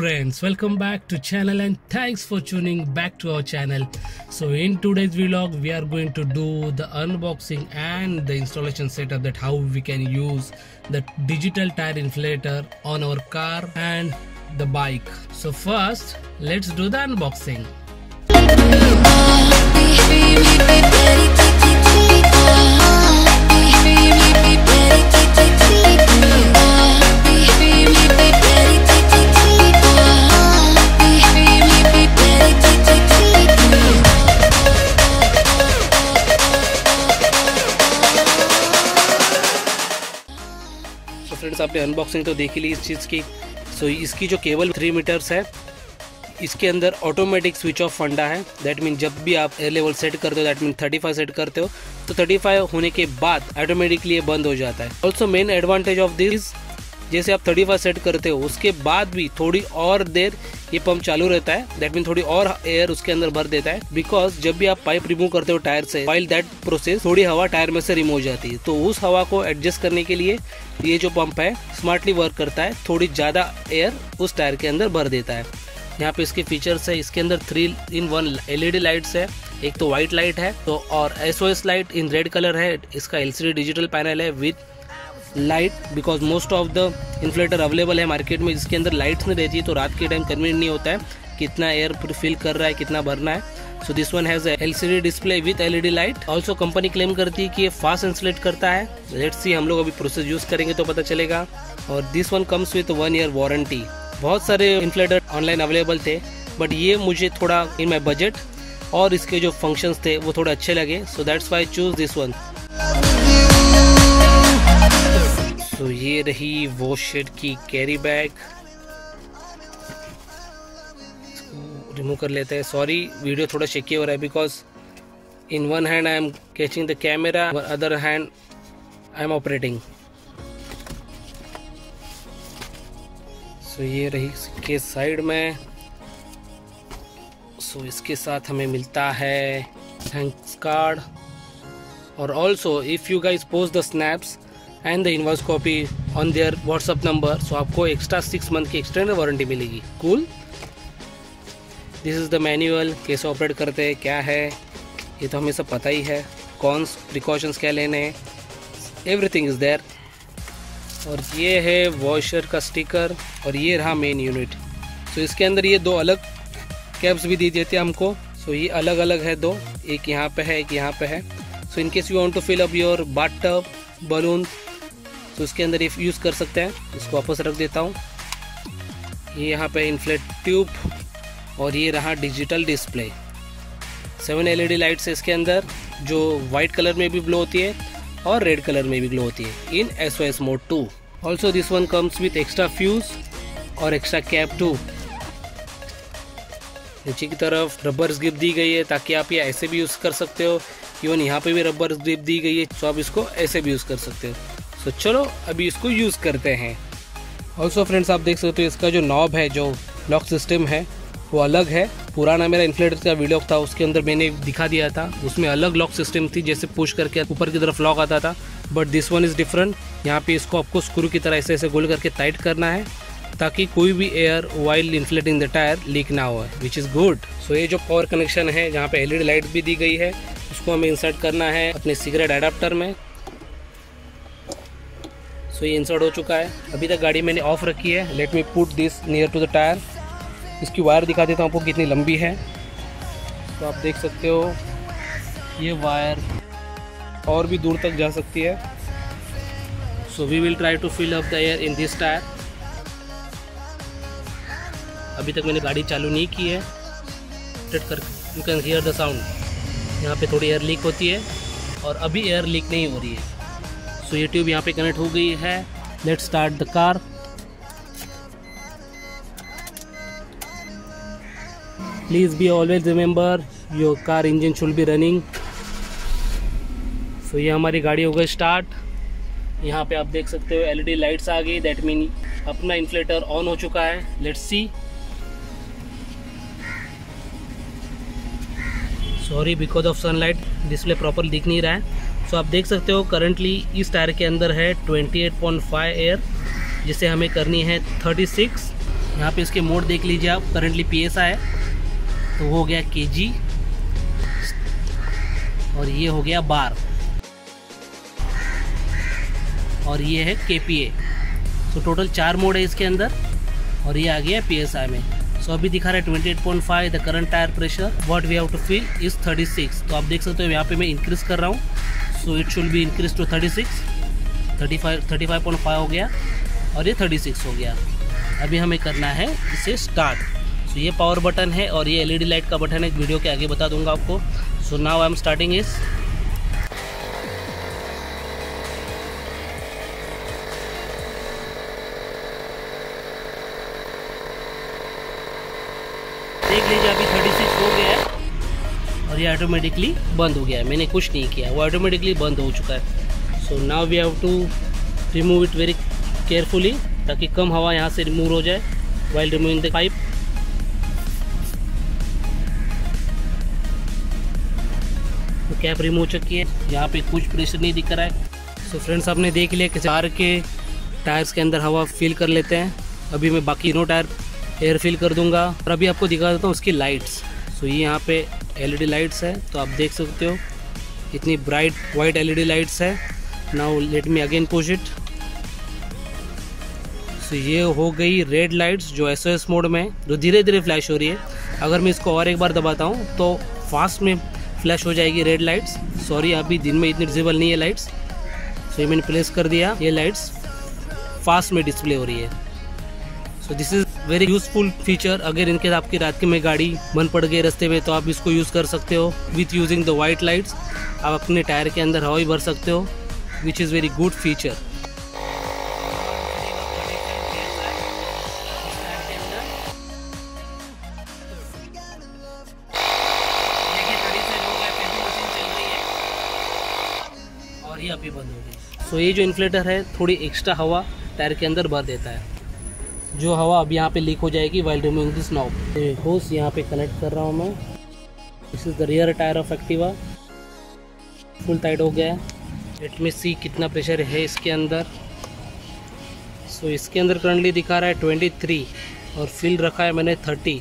Friends, welcome back to channel and thanks for tuning back to our channel. So in today's vlog we are going to do the unboxing and the installation setup that how we can use the digital tire inflator on our car and the bike. So first let's do the unboxing. Friends आपने unboxing तो देख ली इस चीज़ की। सो इसकी जो cable 3 metres है, इसके अंदर ऑटोमेटिक स्विच ऑफ फंडा है। दैट मीन जब भी आप एयर लेवल सेट करते हो, दैट मीन 35 सेट करते हो तो 35 होने के बाद ऑटोमेटिकली ये बंद हो जाता है। Also main advantage of this, जैसे आप 35 सेट करते हो उसके बाद भी थोड़ी और देर ये पंप चालू रहता है। दैट मीन थोड़ी और एयर उसके अंदर भर देता है, बिकॉज जब भी आप पाइप रिमूव करते हो टायर से, वाइल दैट प्रोसेस थोड़ी हवा टायर में से रिमूव हो जाती है। तो उस हवा को एडजस्ट करने के लिए ये जो पंप है स्मार्टली वर्क करता है, थोड़ी ज़्यादा एयर उस टायर के अंदर भर देता है। यहाँ पे इसके फीचर्स है, इसके अंदर 3 in 1 LED लाइट्स है। एक तो व्हाइट लाइट है तो और SOS light in red colour है। इसका LCD डिजिटल पैनल है with light, because most of the inflator available है मार्केट में जिसके अंदर लाइट्स नहीं रहती है, तो रात के टाइम कन्वीनियंट नहीं होता है कितना एयर फिल कर रहा है, कितना भरना है। So this one has LCD display with LED light. Also company claim करती है कि ये फास्ट इंसुलेट करता है। लेट्स सी, हम लोग अभी प्रोसेस यूज़ करेंगे तो पता चलेगा। और this one comes with 1 year warranty. बहुत सारे इन्फ्लेटर ऑनलाइन अवेलेबल थे, बट ये मुझे थोड़ा इन माई बजट और इसके जो फंक्शंस थे वो थोड़े अच्छे लगे, so that's why choose this one. तो ये रही वॉशर की कैरी बैग, रिमूव कर लेते हैं। सॉरी वीडियो थोड़ा शेकी हो रहा है because in one hand I am catching the camera, other hand I am operating. So ये रही इसके साइड में। सो इसके साथ हमें मिलता है थैंक्स कार्ड, और also if you guys post the snaps and the invoice copy on there WhatsApp number, so आपको एक्स्ट्रा 6 month की एक्सटेंडेड वारंटी मिलेगी। Cool. This is the manual, कैसे ऑपरेट करते हैं क्या है ये तो हमें सब पता ही है, कॉन्स प्रिकॉशंस क्या लेने हैं, एवरीथिंग इज़ देयर। और ये है वॉशर का स्टिकर, और ये रहा मेन यूनिट। सो इसके अंदर ये 2 अलग कैप्स भी दी देते हैं हमको। सो ये अलग अलग है 2, एक यहाँ पे है एक यहाँ पे है। So in case you want to fill up your bath balloon, तो इसके अंदर ये यूज़ कर सकते हैं। इसको वापस रख देता हूँ। ये यहाँ पे इन्फ्लेट ट्यूब, और ये रहा डिजिटल डिस्प्ले। 7 LED लाइट्स है इसके अंदर, जो वाइट कलर में भी ग्लो होती है और रेड कलर में भी ग्लो होती है in SOS mode 2। Also this one comes with extra fuse और एक्स्ट्रा कैप 2। नीचे की तरफ रबर ग्रिप दी गई है ताकि आप ये ऐसे भी यूज़ कर सकते हो। इवन यहाँ पे भी रबर ग्रिप दी गई है, तो आप इसको ऐसे भी यूज़ कर सकते हो। सो चलो अभी इसको यूज़ करते हैं। ऑल्सो फ्रेंड्स आप देख सकते हो इसका जो नॉब है, जो लॉक सिस्टम है वो अलग है। पुराना मेरा इन्फ्लेटर का वीडियो था उसके अंदर मैंने दिखा दिया था, उसमें अलग लॉक सिस्टम थी, जैसे पुश करके ऊपर की तरफ लॉक आता था। But this one is different. यहाँ पे इसको आपको स्क्रू की तरह ऐसे ऐसे गोल करके टाइट करना है ताकि कोई भी air while inflating the tyre leak ना हो, विच इज़ गुड। सो ये जो पावर कनेक्शन है जहाँ पे LED लाइट भी दी गई है, उसको हमें इंसर्ट करना है अपने सिगरेट अडाप्टर में। सो ये इंसर्ट हो चुका है। अभी तक गाड़ी मैंने ऑफ रखी है। Let me put this near to the tyre. इसकी वायर दिखा देता हूँ आपको कितनी लंबी है। तो आप देख सकते हो ये वायर और भी दूर तक जा सकती है। So we will try to fill up the air in this tyre. अभी तक मैंने गाड़ी चालू नहीं की है। You can hear the sound, यहाँ पे थोड़ी एयर लीक होती है और अभी एयर लीक नहीं हो रही है। सो ये ट्यूब यहाँ पे कनेक्ट हो गई है। Let's start the car. Please be always remember your car engine should be running. So ये हमारी गाड़ी हो गई स्टार्ट। यहाँ पे आप देख सकते हो एलईडी लाइट्स आ गई, दैट मीन अपना इन्फ्लेटर ऑन हो चुका है। Let's see, sorry because of sunlight display proper दिख नहीं रहा है। सो आप देख सकते हो करंटली इस टायर के अंदर है 28.5 एयर, जिसे हमें करनी है 36। यहाँ पे इसके मोड देख लीजिए आप, करंटली PSI है तो हो गया kg और ये हो गया बार और ये है KPA। सो टोटल 4 मोड है इसके अंदर और ये आ गया PSI में। सो अभी दिखा रहा है 28.5 the current tyre pressure what we have to feel is 36। तो आप देख सकते हो यहाँ पे मैं इंक्रीज कर रहा हूँ, so it should be increase to 36, 35.5 हो गया और ये 36 हो गया। अभी हमें करना है इसे स्टार्ट। सो ये पावर बटन है और ये LED लाइट का बटन है, वीडियो के आगे बता दूंगा आपको। So now I am starting इस। देख लीजिए अभी 36 हो गया है और ये ऑटोमेटिकली बंद हो गया है, मैंने कुछ नहीं किया, वो ऑटोमेटिकली बंद हो चुका है। So now we have to remove it very carefully ताकि कम हवा यहाँ से रिमूव हो जाए वाइल रिमूविंग द पाइप। तो कैप रिमूव हो चुकी है, यहाँ पे कुछ प्रेशर नहीं दिख रहा है। सो फ्रेंड्स आपने देख लिया कि कार के टायर्स के अंदर हवा फील कर लेते हैं। अभी मैं बाकी दोनों टायर एयर फील कर दूंगा और अभी आपको दिखा देता हूँ उसकी लाइट्स। सो ये यहाँ पे LED लाइट्स है तो आप देख सकते हो इतनी ब्राइट वाइट LED लाइट्स है। Now let me again push it. तो ये हो गई रेड लाइट्स जो SOS मोड में है, जो धीरे धीरे फ्लैश हो रही है। अगर मैं इसको और एक बार दबाता हूँ तो फास्ट में फ्लैश हो जाएगी रेड लाइट्स। सॉरी अभी दिन में इतनी विजिबल नहीं है लाइट्स। सो ये मैंने प्लेस कर दिया, ये लाइट्स फास्ट में डिस्प्ले हो रही है। So this is very useful feature. अगर इनके आपकी रात में गाड़ी बंद पड़ गई रास्ते में तो आप इसको यूज़ कर सकते हो। With using the white lights आप अपने टायर के अंदर हवा ही भर सकते हो, which is very good feature. अभी बंद हो गई। सो ये जो इन्फ्लेटर है थोड़ी एक्स्ट्रा हवा टायर के अंदर भर देता है, जो हवा अब यहाँ पे लीक हो जाएगी वाइल रिमूविंग दिस नॉब। होस यहाँ पे कनेक्ट कर रहा हूँ मैं। This is the rear tyre of Activa, full tight हो गया है। लेट मी सी कितना प्रेशर है इसके अंदर। सो इसके अंदर करंटली दिखा रहा है 23 और फील रखा है मैंने 30।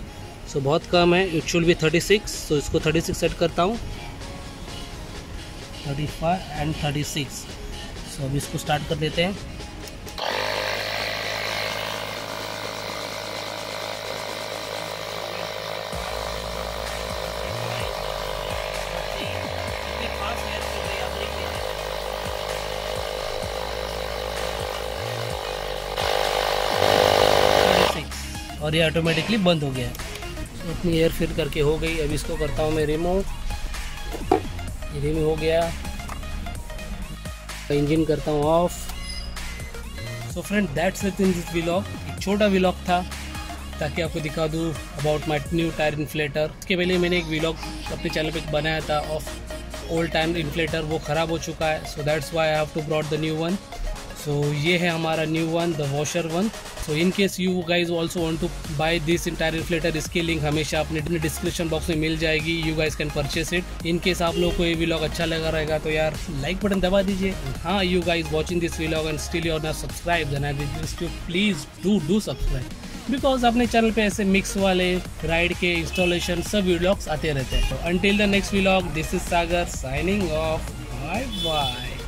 सो बहुत कम है, इट शुड भी 36। सो इसको 36 सेट करता हूँ, 35 एंड 36। सो अब इसको स्टार्ट कर देते हैं। और ये ऑटोमेटिकली बंद हो गया है। तो अपनी एयर फिल करके हो गई। अब इसको करता हूँ मैं रिमूव, रिमूव हो गया। इंजन करता हूँ off. So friend that's it in this vlog. एक छोटा व्लॉग था ताकि आपको दिखा दूँ about my new tyre inflator. उसके पहले मैंने एक व्लॉग अपने चैनल पे बनाया था ऑफ ओल्ड टायर इन्फ्लेटर, वो ख़राब हो चुका है। So that's why I have to brought the new one. So ये है हमारा new one, the washer one. So in case you guys also want to buy this tyre inflator, इसकी link हमेशा अपने डिस्क्रिप्शन बॉक्स में मिल जाएगी। You guys can purchase it. In case आप लोग को ये व्लॉग अच्छा लगा रहेगा तो यार लाइक बटन दबा दीजिए। हाँ, you guys watching this vlog and still you are not subscribe then I request you please do subscribe, because अपने चैनल पे ऐसे मिक्स वाले राइड के इंस्टॉलेशन सब व्लॉग्स आते रहते हैं। तो until the next vlog, this is Sagar signing off, bye bye.